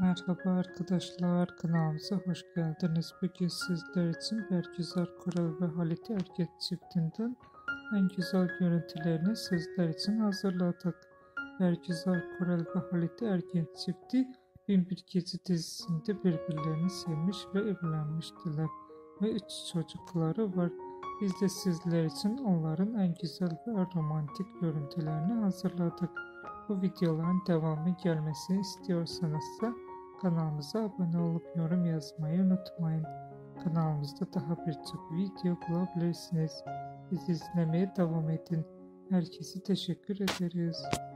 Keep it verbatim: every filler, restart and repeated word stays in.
Merhaba arkadaşlar, kanalımıza hoş geldiniz. Bugün sizler için Bergüzar Korel ve Halit Ergenç çiftinden en güzel görüntülerini sizler için hazırladık. Bergüzar Korel ve Halit Ergenç çifti on bir Gece dizisinde birbirlerini sevmiş ve evlenmiştiler ve üç çocukları var. Biz de sizler için onların en güzel ve romantik görüntülerini hazırladık. Bu videoların devamı gelmesini istiyorsanız da kanalımıza abone olup yorum yazmayı unutmayın. Kanalımızda daha birçok video bulabilirsiniz. Bizi izlemeye devam edin. Herkese teşekkür ederiz.